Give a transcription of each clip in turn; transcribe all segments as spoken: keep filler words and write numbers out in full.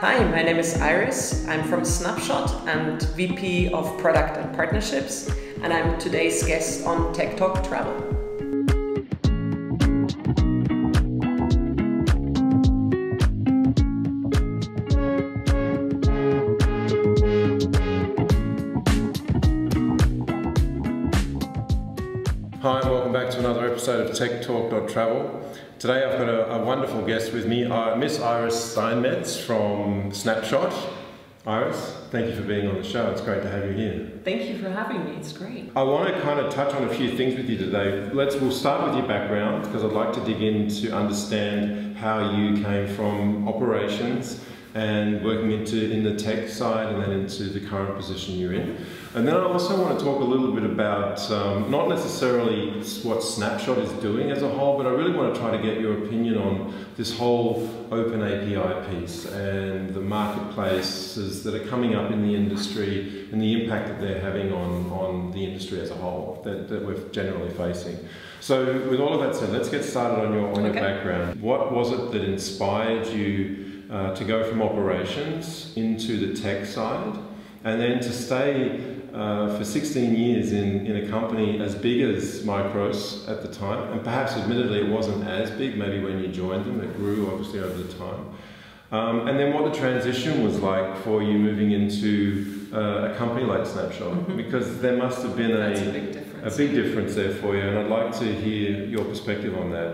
Hi, my name is Iris. I'm from Snapshot and V P of Product and Partnerships, and I'm today's guest on Tech Talk Travel. Hi, and welcome back to another episode of Tech Talk Travel. Today I've got a, a wonderful guest with me, uh, Miss Iris Steinmetz from Snapshot. Iris, thank you for being on the show. It's great to have you here. Thank you for having me. It's great. I want to kind of touch on a few things with you today. Let's we'll start with your background, because I'd like to dig in to understand how you came from operations and working into in the tech side and then into the current position you're in. And then I also want to talk a little bit about um, not necessarily what Snapshot is doing as a whole, but I really want to try to get your opinion on this whole open A P I piece and the marketplaces that are coming up in the industry and the impact that they're having on, on the industry as a whole that, that we're generally facing. So with all of that said, let's get started on your, on your okay. background. What was it that inspired you Uh, to go from operations into the tech side, and then to stay uh, for sixteen years in, in a company as big as Micros at the time, and perhaps admittedly it wasn't as big, maybe when you joined them, it grew obviously over the time. Um, and then what the transition was like for you moving into uh, a company like Snapshot, mm-hmm. because there must have been a, a, big difference. a big difference there for you, and I'd like to hear your perspective on that.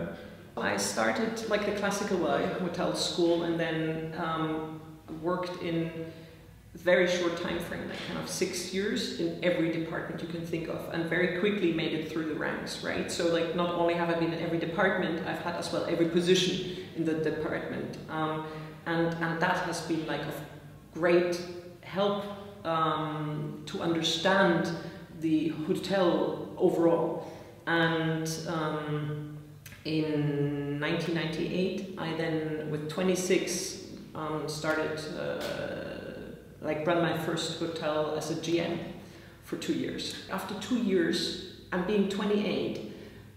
I started like the classical way, hotel school, and then um, worked in a very short time frame, like kind of six years in every department you can think of, and very quickly made it through the ranks, right? So like not only have I been in every department, I've had as well every position in the department. Um, and, and that has been like of great help um, to understand the hotel overall. And um, in nineteen ninety-eight, I then, with twenty-six, um, started, uh, like, run my first hotel as a G M for two years. After two years, and being twenty-eight,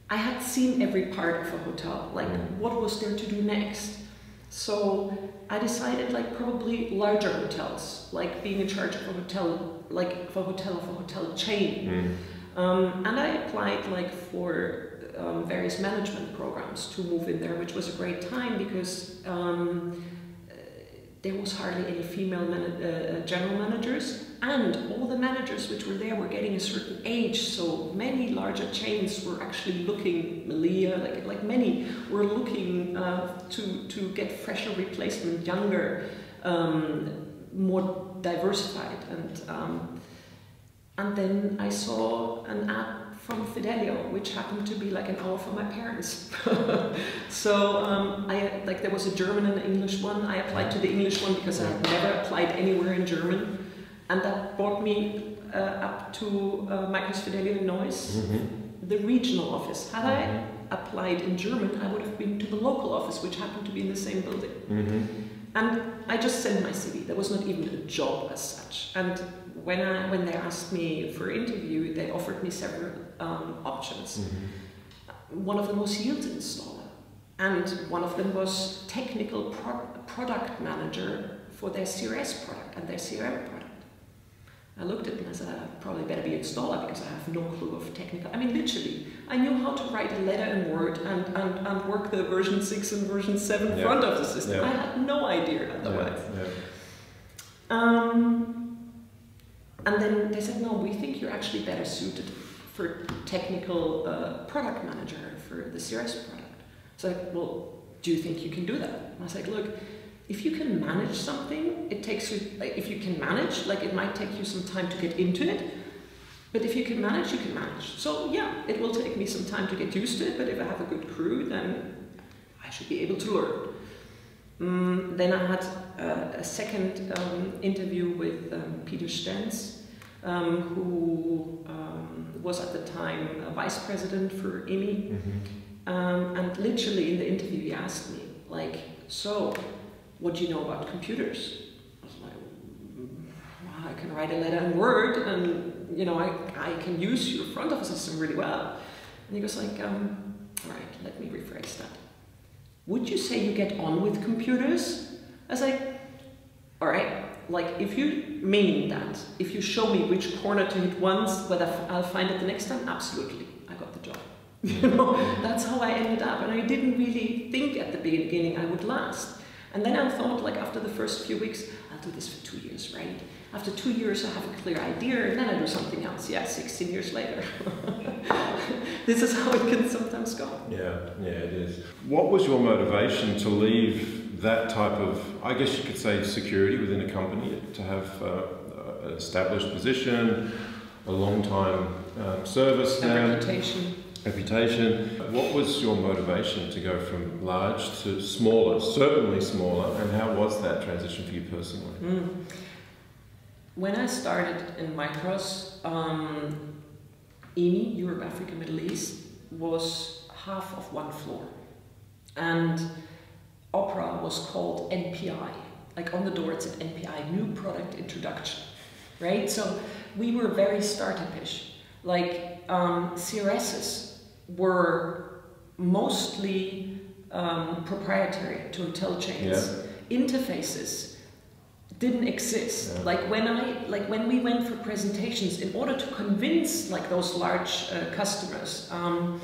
I had seen every part of a hotel, like, what was there to do next? So I decided, like, probably larger hotels, like being in charge of a hotel, like, for a hotel, of a hotel chain. Mm. Um, and I applied, like, for Um, various management programs to move in there, which was a great time because um, uh, there was hardly any female man uh, general managers, and all the managers which were there were getting a certain age, so many larger chains were actually looking, Malia, like, like many, were looking uh, to, to get fresher replacement, younger, um, more diversified. And, um, and then I saw an ad from Fidelio, which happened to be like an hour from my parents. So um, I like there was a German and an English one. I applied to the English one because I've never applied anywhere in German, and that brought me uh, up to uh, Magnus Fidelio in Neuss, mm-hmm. the regional office. Had mm-hmm. I applied in German, I would have been to the local office, which happened to be in the same building. Mm-hmm. And I just sent my C V. There was not even a job as such. And when I when they asked me for interview, they offered me several um, options. Mm-hmm. One of them was yield installer, and one of them was technical pro product manager for their C R S product and their C R M product. I looked at it and I said, I probably better be installer because I have no clue of technical. I mean, literally, I knew how to write a letter in Word and, and, and work the version six and version seven yeah. front of the system. Yeah. I had no idea otherwise. Yeah. Yeah. Um, and then they said, no, we think you're actually better suited for technical uh, product manager for the C R S product. So I said, well, do you think you can do that? And I said, look, if you can manage something, it takes you, if you can manage, like it might take you some time to get into it, but if you can manage, you can manage. So yeah, it will take me some time to get used to it, but if I have a good crew, then I should be able to learn. Um, then I had uh, a second um, interview with um, Peter Stenz, um, who um, was at the time a vice president for I M I. Mm-hmm. um, and literally in the interview he asked me, like, so, what do you know about computers? I was like, wow, I can write a letter in Word, and you know, I, I can use your front office system really well. And he goes like, um, all right, let me rephrase that. Would you say you get on with computers? I was like, All right, like if you mean that, if you show me which corner to hit once, whether I'll find it the next time, absolutely, I got the job. You know, that's how I ended up, and I didn't really think at the beginning I would last. And then I thought, like after the first few weeks, I'll do this for two years, right? After two years, I have a clear idea, and then I do something else. Yeah, sixteen years later. This is how it can sometimes go. Yeah, yeah, it is. What was your motivation to leave that type of, I guess you could say, security within a company, to have uh, an established position, a long time um, service now, a reputation. Reputation. What was your motivation to go from large to smaller, certainly smaller, and how was that transition for you personally? Mm. When I started in Micros, um, E M E, Europe, Africa, Middle East, was half of one floor. And Opera was called N P I. Like on the door it said N P I, New Product Introduction, right? So we were very startup-ish. Like um, C R Ss were mostly um, proprietary to hotel chains. Yeah. Interfaces didn't exist. Yeah. Like when I, like when we went for presentations, in order to convince like those large uh, customers, um,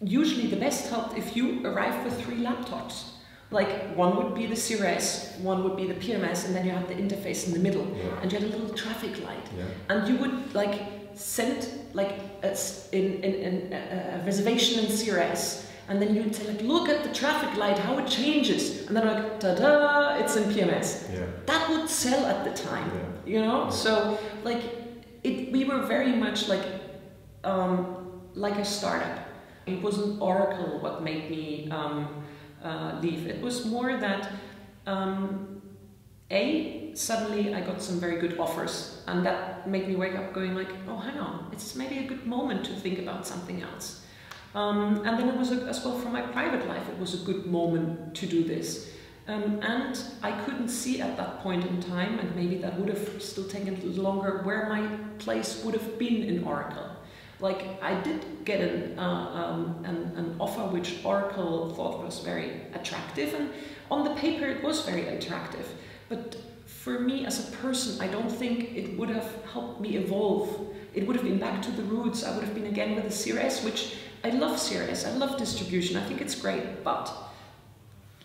usually the best helped if you arrived with three laptops. Like one would be the C R S, one would be the P M S, and then you had the interface in the middle, yeah. And you had a little traffic light, yeah. And you would like send like a, in, in, in a reservation in C R S. And then you'd say, like, look at the traffic light, how it changes. And then like, ta-da, it's in P M S. Yeah. That would sell at the time, yeah. You know? Yeah. So, like, it, we were very much like, um, like a startup. It wasn't Oracle what made me um, uh, leave. It was more that, um, A, suddenly I got some very good offers. And that made me wake up going like, oh, hang on, it's maybe a good moment to think about something else. Um, and then it was, a, as well, for my private life, it was a good moment to do this. Um, and I couldn't see at that point in time, and maybe that would have still taken a little longer, where my place would have been in Oracle. Like, I did get an, uh, um, an, an offer which Oracle thought was very attractive, and on the paper it was very attractive. But for me as a person, I don't think it would have helped me evolve. It would have been back to the roots. I would have been again with the C R S, which I love C R S, I love distribution, I think it's great, but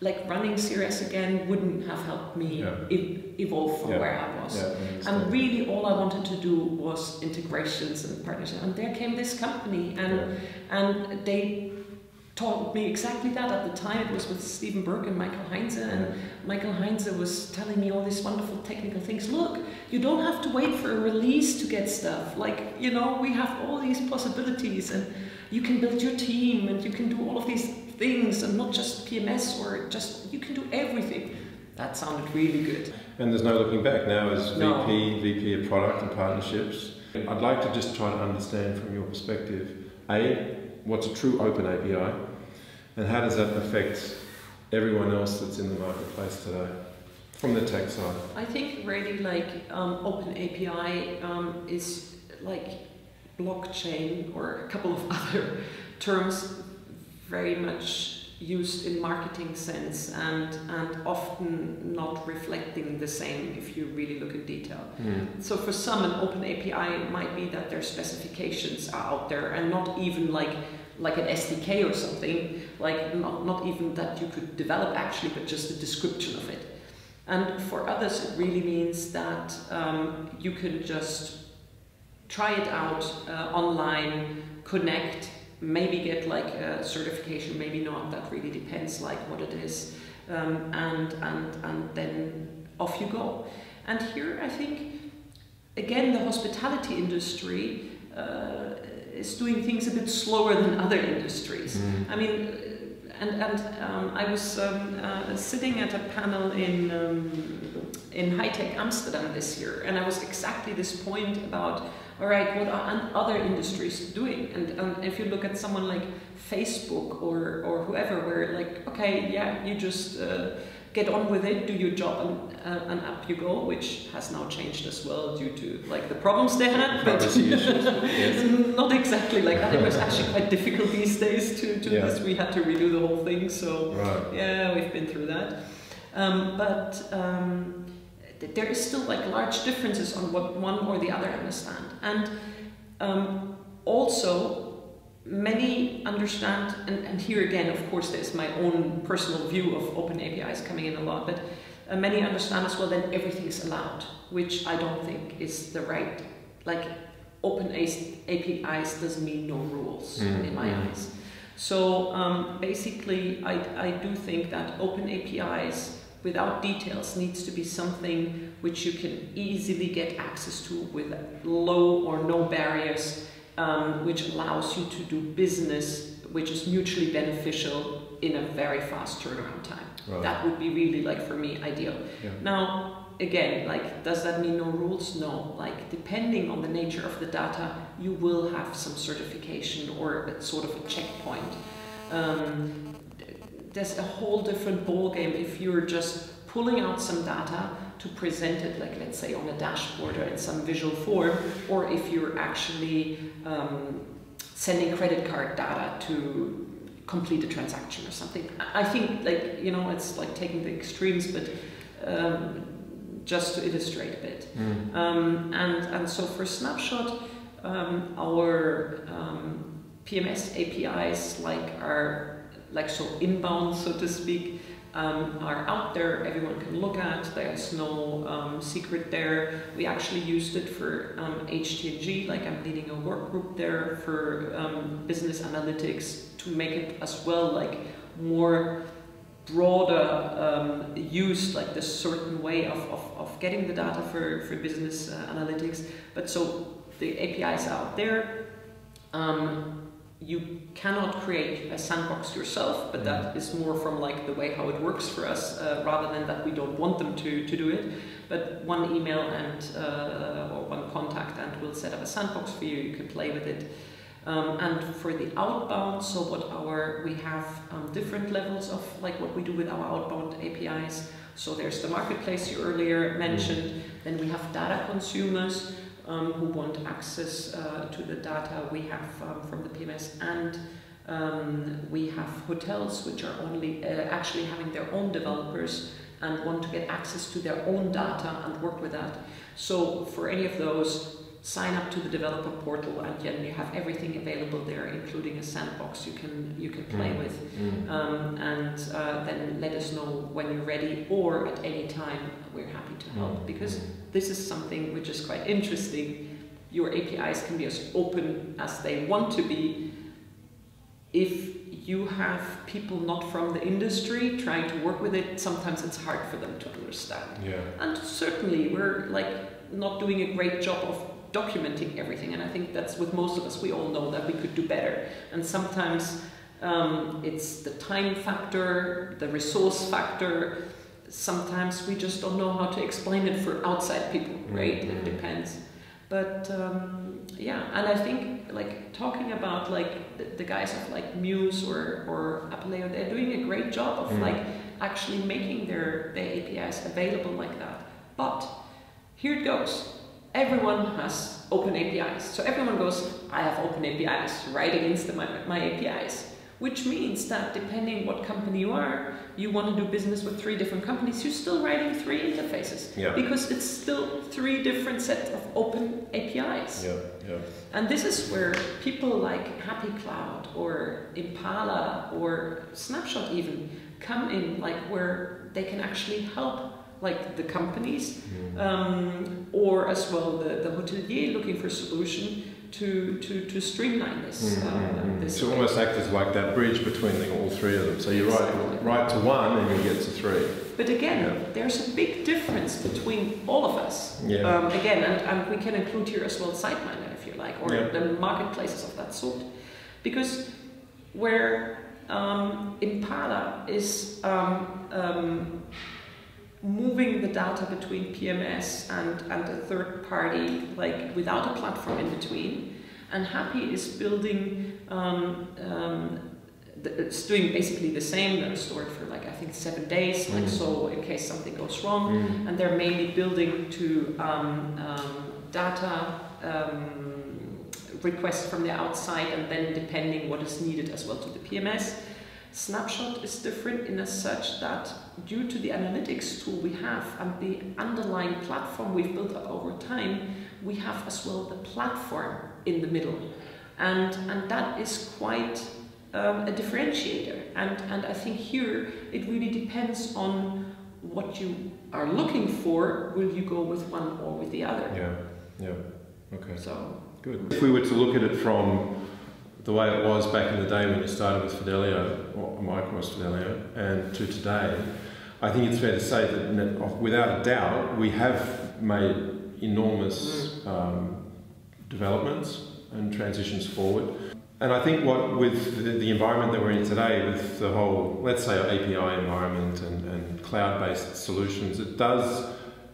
like running C R S again wouldn't have helped me, yeah. e evolve from, yeah. Where I was. Yeah, and really all I wanted to do was integrations and partnership. And there came this company, and, yeah. And they taught me exactly that. At the time it was with Stephen Burke and Michael Heinze, and Michael Heinze was telling me all these wonderful technical things. Look, you don't have to wait for a release to get stuff. Like, you know, we have all these possibilities, and you can build your team, and you can do all of these things, and not just P M S or just, you can do everything. That sounded really good. And there's no looking back now as no. V P, V P of product and partnerships. I'd like to just try to understand from your perspective, A, what's a true open A P I, and how does that affect everyone else that's in the marketplace today from the tech side? I think really like um, open A P I um, is like blockchain or a couple of other terms very much used in marketing sense, and, and often not reflecting the same if you really look in detail. Mm. So for some, an open A P I might be that their specifications are out there, and not even like like an S D K or something, like not, not even that you could develop actually, but just the description of it. And for others, it really means that um, you can just try it out uh, online, connect, maybe get like a certification, maybe not, that really depends like what it is, um, and, and, and then off you go. And here I think, again, the hospitality industry uh, is doing things a bit slower than other industries. Mm. I mean, and, and um, I was um, uh, sitting at a panel in, um, in High-Tech Amsterdam this year, and I was exactly this point about, all right, what are other industries doing? And, and if you look at someone like Facebook or, or whoever, where like, okay, yeah, you just uh, get on with it, do your job, and, uh, and up you go, which has now changed as well due to like the problems they had, but not exactly like that. It was actually quite difficult these days to do, yeah. This. We had to redo the whole thing, so right. Yeah, we've been through that. Um, but um, that there is still like large differences on what one or the other understand. And um, also many understand, and, and here again, of course, there's my own personal view of open A P Is coming in a lot, but uh, many understand as well that everything's allowed, which I don't think is the right, like open A P Is doesn't mean no rules mm-hmm. in my eyes. So um, basically, I, I do think that open A P Is without details needs to be something which you can easily get access to with low or no barriers, um, which allows you to do business, which is mutually beneficial in a very fast turnaround time. Right. That would be really, like, for me, ideal. Yeah. Now, again, like, does that mean no rules? No. Like, depending on the nature of the data, you will have some certification or a sort of a checkpoint. Um, there's a whole different ballgame if you're just pulling out some data to present it, like, let's say, on a dashboard or in some visual form, or if you're actually um, sending credit card data to complete a transaction or something. I think, like, you know, it's like taking the extremes, but um, just to illustrate a bit. Mm. Um, and, and so for Snapshot, um, our um, P M S A P Is like are, like so inbound, so to speak, um, are out there, everyone can look at, there's no um, secret there. We actually used it for um, H T N G, like I'm leading a work group there for um, business analytics to make it as well like more broader um, use, like this certain way of, of, of getting the data for, for business uh, analytics. But so the A P Is are out there. Um, you cannot create a sandbox yourself, but that is more from like the way how it works for us, uh, rather than that we don't want them to, to do it. But one email and uh, or one contact and we'll set up a sandbox for you, you can play with it. Um, and for the outbound, so what our, we have um, different levels of like what we do with our outbound A P Is. So there's the marketplace you earlier mentioned, then we have data consumers um, who want access uh, to the data we have um, from the P M S, and um, we have hotels which are only uh, actually having their own developers and want to get access to their own data and work with that. So for any of those, sign up to the developer portal and then you have everything available there, including a sandbox you can you can play mm. with. Mm. Um, and uh, then let us know when you're ready, or at any time we're happy to help, mm. because this is something which is quite interesting. Your A P Is can be as open as they want to be. If you have people not from the industry trying to work with it, sometimes it's hard for them to understand. Yeah. And certainly we're like not doing a great job of documenting everything, and I think that's with most of us, we all know that we could do better, and sometimes um, it's the time factor, the resource factor, sometimes we just don't know how to explain it for outside people, right? Mm-hmm. It depends, but um, yeah, and I think like talking about like the, the guys of like Muse or, or Apaleo, they're doing a great job of mm-hmm. like actually making their, their A P Is available like that, but here it goes. Everyone has open A P Is. So everyone goes, I have open A P Is, right against the, my, my A P Is. Which means that depending what company you are, you want to do business with three different companies, you're still writing three interfaces. Yeah. Because it's still three different sets of open A P Is. Yeah, yeah. And this is where people like Happy Cloud or Impala or Snapshot even come in, like where they can actually help like the companies, um, or as well the, the hotelier looking for a solution to, to, to streamline this. Mm-hmm. uh, this so way. Almost act as like that bridge between the, all three of them. So you exactly. write, write to one and you get to three. But again, yeah. there's a big difference between all of us. Yeah. Um, again, and, and we can include here as well Sideminer, if you like, or yeah. the marketplaces of that sort. Because where um, Impala is um, um, moving the data between P M S and, and a third party, like without a platform in between. And Happy is building, um, um, the, it's doing basically the same. They're stored for like, I think seven days, mm. like so in case something goes wrong. Mm. And they're mainly building to um, um, data um, requests from the outside and then depending what is needed as well to the P M S. Snapshot is different in as such that due to the analytics tool we have and the underlying platform we've built up over time, we have as well the platform in the middle. And, and that is quite um, a differentiator. And, and I think here it really depends on what you are looking for. Will you go with one or with the other? Yeah, yeah, okay. So good. If we were to look at it from the way it was back in the day when you started with Fidelio, or Micros Fidelio, and to today, I think it's fair to say that without a doubt we have made enormous um, developments and transitions forward. And I think what with the, the environment that we're in today, with the whole, let's say, A P I environment and, and cloud-based solutions, it does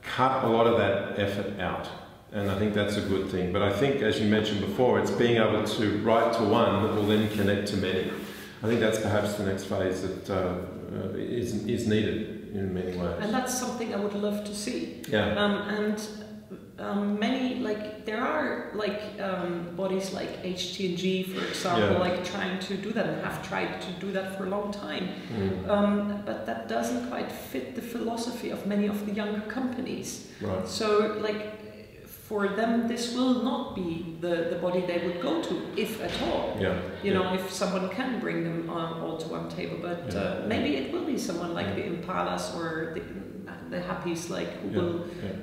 cut a lot of that effort out. And I think that's a good thing. But I think, as you mentioned before, it's being able to write to one that will then connect to many. I think that's perhaps the next phase that uh, is, is needed in many ways. And that's something I would love to see. Yeah. Um, and um, many, like, there are, like, um, bodies like H T N G, for example, yeah. like trying to do that and have tried to do that for a long time. Mm. Um, but that doesn't quite fit the philosophy of many of the younger companies. Right. So, like, for them, this will not be the, the body they would go to, if at all. Yeah, you yeah. know, if someone can bring them on, all to one table, but yeah. uh, maybe it will be someone like yeah. the Impalas or the, the Happies, like who yeah. will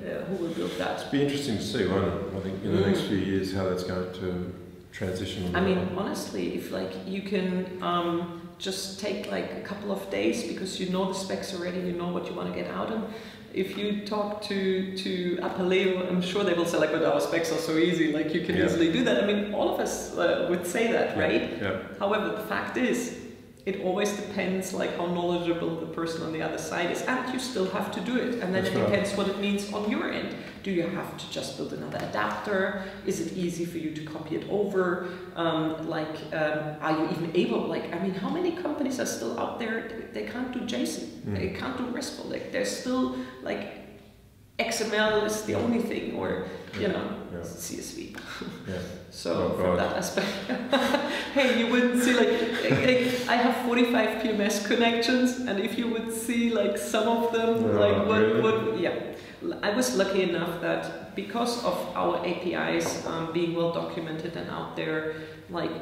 yeah. Uh, who will build that. It'll be interesting to see, won't it? I think in the mm. next few years how that's going to transition. I mean, on. honestly, if like you can um, just take like a couple of days because you know the specs already, you know what you want to get out of. If you talk to, to Apaleo, I'm sure they will say, like, but our specs are so easy, like, you can yeah. easily do that. I mean, all of us uh, would say that, yeah. right? Yeah. However, the fact is, it always depends, like, how knowledgeable the person on the other side is, and you still have to do it. And then That's it right. depends what it means on your end. Do you have to just build another adapter? Is it easy for you to copy it over? Um, like, um, are you even able, like, I mean, how many companies are still out there? They can't do JSON, mm. they can't do RESTful. Like, they're still, like, X M L is the only thing, or, you yeah. know, yeah. C S V. Yeah. So, oh, from that aspect, hey, you wouldn't see, like, like, I have forty-five P M S connections, and if you would see, like, some of them, oh, like, what, really? what, yeah. I was lucky enough that because of our A P Is um, being well documented and out there, like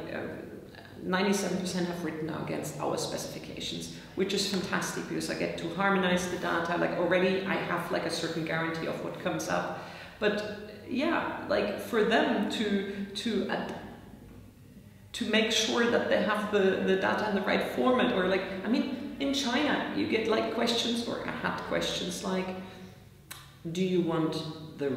ninety-seven percent um, have written now against our specifications, which is fantastic because I get to harmonize the data. Like already I have like a certain guarantee of what comes up. But yeah, like for them to, to, ad to make sure that they have the, the data in the right format, or like, I mean, in China, you get like questions, or I had questions like, do you want the,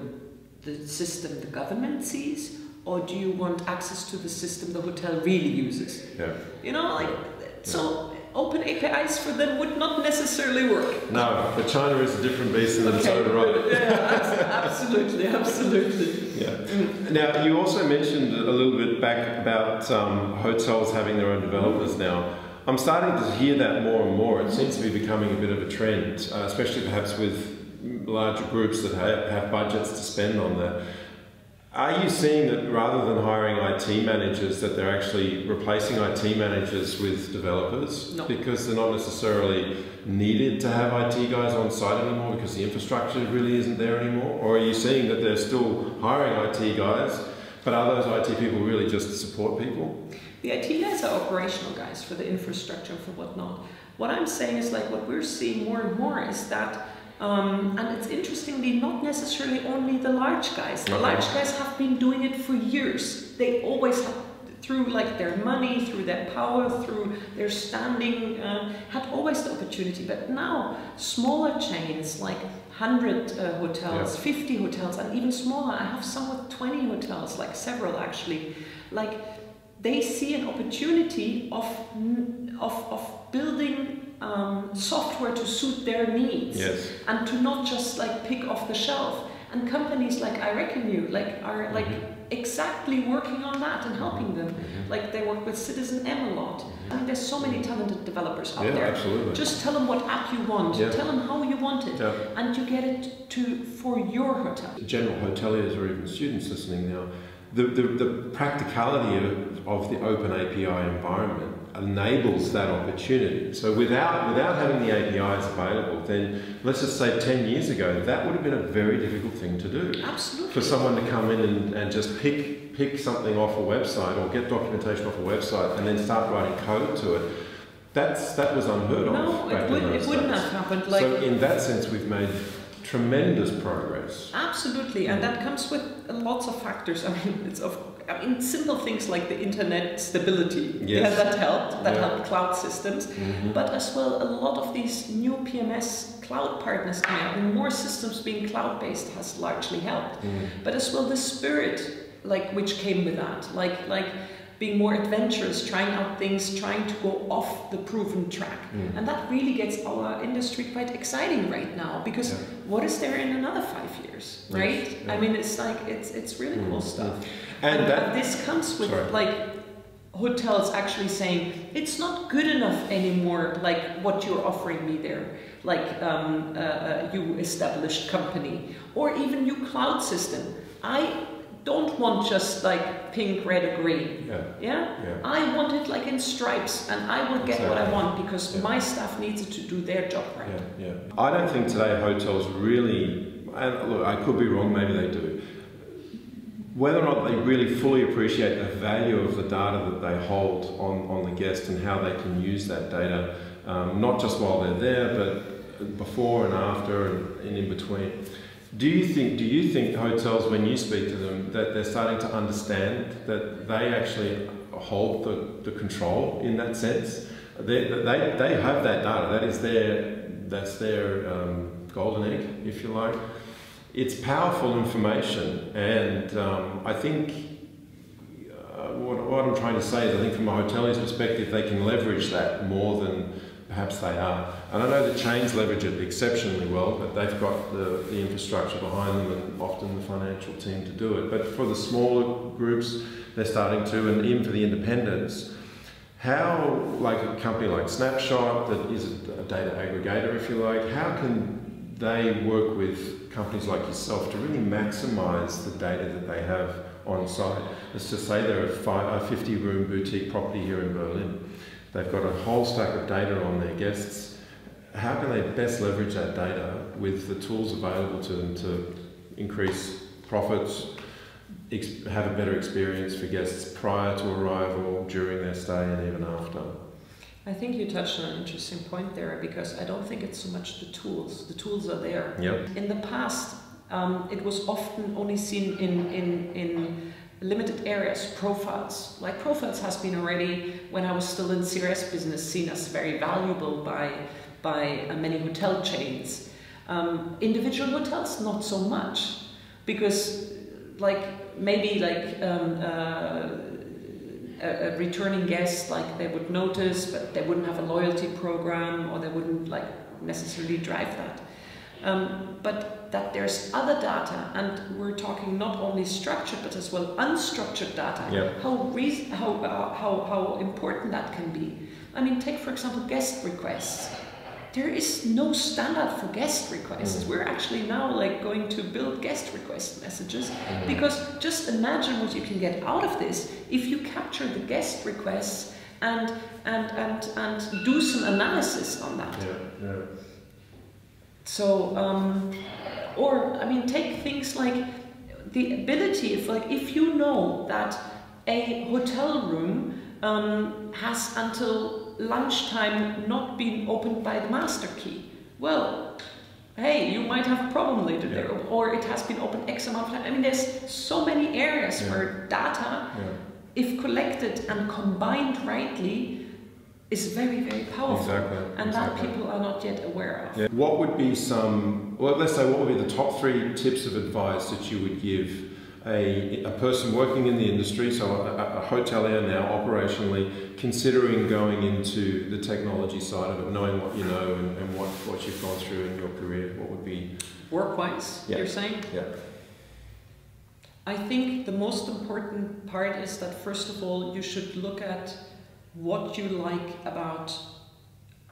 the system the government sees, or do you want access to the system the hotel really uses? Yeah. You know, like, yeah. so open A P Is for them would not necessarily work. No, but China is a different beast in its own right. Yeah, absolutely, absolutely. Yeah. Mm. Now, you also mentioned a little bit back about um, hotels having their own developers now. I'm starting to hear that more and more. It seems to be becoming a bit of a trend, uh, especially perhaps with larger groups that have, have budgets to spend on that. Are you seeing that rather than hiring I T managers, that they're actually replacing I T managers with developers? No. Because they're not necessarily needed to have I T guys on site anymore because the infrastructure really isn't there anymore? Or are you seeing that they're still hiring I T guys, but are those I T people really just support people? The I T guys are operational guys for the infrastructure and for whatnot. What I'm saying is like what we're seeing more and more is that Um, and it's interestingly not necessarily only the large guys. The large guys have been doing it for years. They always have, through like their money, through their power, through their standing, uh, had always the opportunity. But now smaller chains like one hundred uh, hotels, yeah. fifty hotels, and even smaller, I have some with twenty hotels, like several actually, like they see an opportunity of, of, of building Um, software to suit their needs, yes. and to not just like pick off the shelf. And companies like I Reckon You like are like mm-hmm. exactly working on that and helping them. Mm-hmm. Like they work with Citizen M a lot. Mm-hmm. I mean, there's so many talented developers out yeah, there. Absolutely. Just tell them what app you want. Yeah. Tell them how you want it, yeah. and you get it to for your hotel. General hoteliers or even students listening now, the the, the practicality of, of the open A P I environment enables that opportunity. So without, without having the A P Is available, then let's just say ten years ago, that would have been a very difficult thing to do. Absolutely. For someone to come in and, and just pick, pick something off a website or get documentation off a website and then start writing code to it. That's, that was unheard of. No, it, would, it wouldn't have happened. Like, so in that sense, we've made tremendous progress. Absolutely, and that comes with lots of factors. I mean, it's of, I mean, simple things like the internet stability. Yes. Yeah, that helped. That yeah. helped cloud systems, mm-hmm. but as well, a lot of these new P M S cloud partners coming out, and more systems being cloud-based has largely helped. Mm. But as well, the spirit, like which came with that, like like. being more adventurous, trying out things, trying to go off the proven track. Mm. And that really gets our industry quite exciting right now, because yeah. what is there in another five years, yes. right? Yeah. I mean, it's like, it's, it's really mm. cool stuff. And, and that, this comes with sorry. like hotels actually saying, it's not good enough anymore, like what you're offering me there, like um, uh, you established company, or even you cloud system. I don't want just like pink, red, or green. Yeah. Yeah? yeah. I want it like in stripes, and I will get exactly. what I want, because yeah. my staff needs it to do their job right. Yeah. Yeah. I don't think today hotels really, and look, I could be wrong, maybe they do, whether or not they really fully appreciate the value of the data that they hold on, on the guest and how they can use that data, um, not just while they're there, but before and after and, and in between. Do you think, do you think hotels, when you speak to them, that they're starting to understand that they actually hold the, the control in that sense? They, they, they have that data, that is their, that's their um, golden egg, if you like. It's powerful information, and um, I think uh, what, what I'm trying to say is I think from a hotelier's perspective, they can leverage that more than perhaps they are. And I know the chains leverage it exceptionally well, but they've got the, the infrastructure behind them and often the financial team to do it. But for the smaller groups, they're starting to, and even for the independents, how, like a company like Snapshot, that is a data aggregator, if you like, how can they work with companies like yourself to really maximize the data that they have on site? Let's just say they're a fifty room boutique property here in Berlin. They've got a whole stack of data on their guests. How can they best leverage that data with the tools available to them to increase profits, have a better experience for guests prior to arrival, during their stay, and even after? I think you touched on an interesting point there, because I don't think it's so much the tools. The tools are there. Yep. In the past, um, it was often only seen in, in, in limited areas, profiles. Like profiles has been already, when I was still in C R S business, seen as very valuable by, by uh, many hotel chains. Um, individual hotels, not so much. Because like, maybe like um, uh, a, a returning guest, like they would notice, but they wouldn't have a loyalty program, or they wouldn't like necessarily drive that. Um, but that there's other data, and we're talking not only structured but as well unstructured data. Yep. How, re how, uh, how, how important that can be. I mean, take for example guest requests. There is no standard for guest requests. Mm-hmm. We're actually now like going to build guest request messages, mm-hmm. because just imagine what you can get out of this if you capture the guest requests and and and and do some analysis on that. Yeah, yeah. So, um, or I mean, take things like the ability of, like, if you know that a hotel room um, has until lunchtime not been opened by the master key, well, hey, you might have a problem later yeah. there, or it has been opened X amount of time. I mean, there's so many areas yeah. where data, yeah. if collected and combined rightly, is very, very powerful, exactly, and exactly. that people are not yet aware of. Yeah. What would be some, well, let's say, what would be the top three tips of advice that you would give a, a person working in the industry, so a, a hotelier now operationally, considering going into the technology side of it, knowing what you know and, and what, what you've gone through in your career, what would be? Work-wise, yeah. you're saying? Yeah. I think the most important part is that, first of all, you should look at what you like about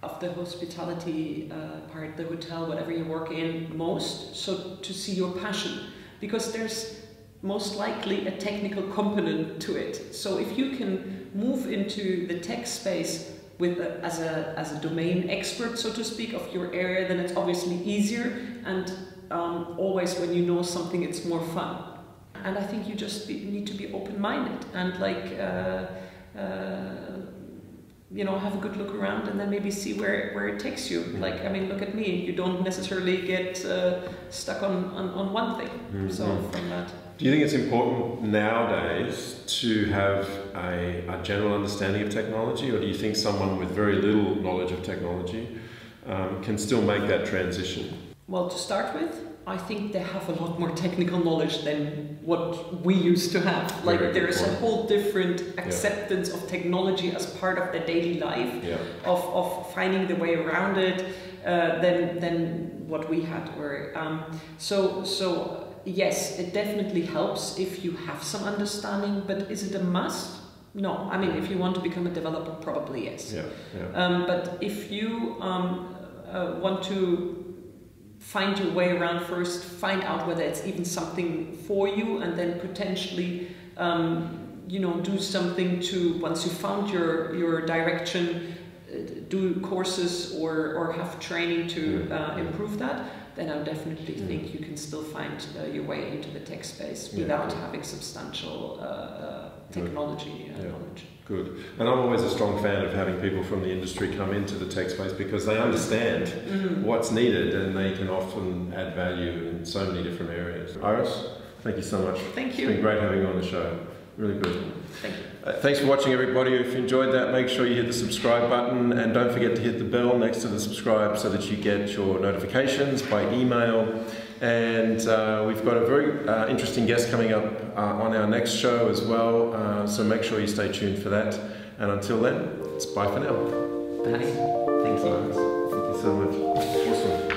of the hospitality uh, part, the hotel, whatever you work in most, so to see your passion. Because there's most likely a technical component to it. So if you can move into the tech space with a, as, a, as a domain expert, so to speak, of your area, then it's obviously easier, and um, always when you know something, it's more fun. And I think you just be, need to be open-minded and like, uh, uh, you know, have a good look around and then maybe see where, where it takes you. Mm. Like, I mean, look at me, you don't necessarily get uh, stuck on, on, on one thing. Mm. So from that. Do you think it's important nowadays to have a, a general understanding of technology, or do you think someone with very little knowledge of technology um, can still make that transition? Well, to start with, I think they have a lot more technical knowledge than what we used to have. Like, there is a whole different acceptance yeah. of technology as part of their daily life, yeah. of, of finding the way around it, uh, than, than what we had. Or, um, so, so yes, it definitely helps if you have some understanding, but is it a must? No. I mean, if you want to become a developer, probably yes. Yeah. Yeah. Um, but if you um, uh, want to find your way around first, find out whether it's even something for you, and then potentially, um, you know, do something to, once you found your, your direction, uh, do courses or, or have training to uh, improve that, then I definitely mm. think you can still find uh, your way into the tech space without yeah, yeah. having substantial uh, uh, technology Good. Uh, yeah. knowledge. Good. And I'm always a strong fan of having people from the industry come into the tech space, because they understand mm-hmm. what's needed and they can often add value in so many different areas. Iris, thank you so much. Thank you. It's been great having you on the show. Really good. Thank you. Uh, thanks for watching, everybody. If you enjoyed that, make sure you hit the subscribe button, and don't forget to hit the bell next to the subscribe so that you get your notifications by email. And uh, we've got a very uh, interesting guest coming up uh, on our next show as well, uh, so make sure you stay tuned for that. And until then, it's bye for now. Bye. Thank you. Thank you so much. Awesome.